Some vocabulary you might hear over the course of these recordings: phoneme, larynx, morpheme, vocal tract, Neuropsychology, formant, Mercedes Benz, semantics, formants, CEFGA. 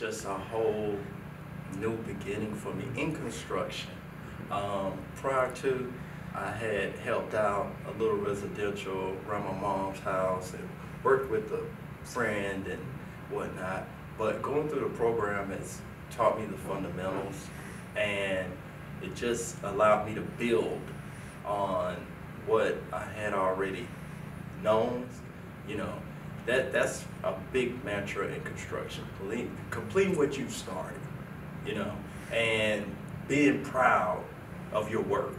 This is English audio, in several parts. just a whole new beginning for me in construction. Prior to, I had helped out a little residential around my mom's house and worked with a friend and whatnot. But going through the program has taught me the fundamentals, and it just allowed me to build on what I had already known. You know, that's a big mantra in construction. Complete what you started, you know, and being proud of your work.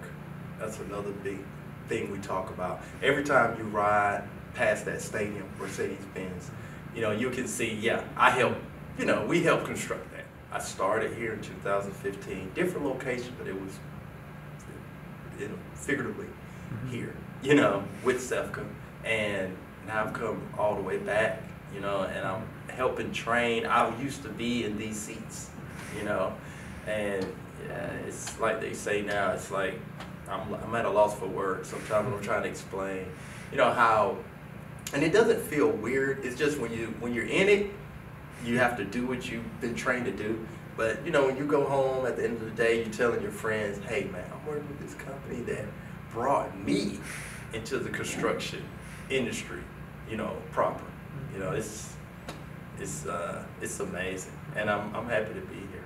That's another big thing we talk about. Every time you ride past that stadium, Mercedes Benz, you know, you can see, yeah, I helped, you know, we helped construct that. I started here in 2015, different location, but it was, you know, figuratively here, you know, with CEFGA. And now I've come all the way back, you know, and I'm helping train. I used to be in these seats, you know, and yeah, it's like they say now, it's like I'm at a loss for words. Sometimes I'm trying to explain, you know, how, and it doesn't feel weird. It's just when you're in it, you have to do what you've been trained to do. But, you know, when you go home at the end of the day, you're telling your friends, hey, man, I'm working with this company that brought me into the construction industry, you know, proper. You know, it's amazing. And I'm happy to be here.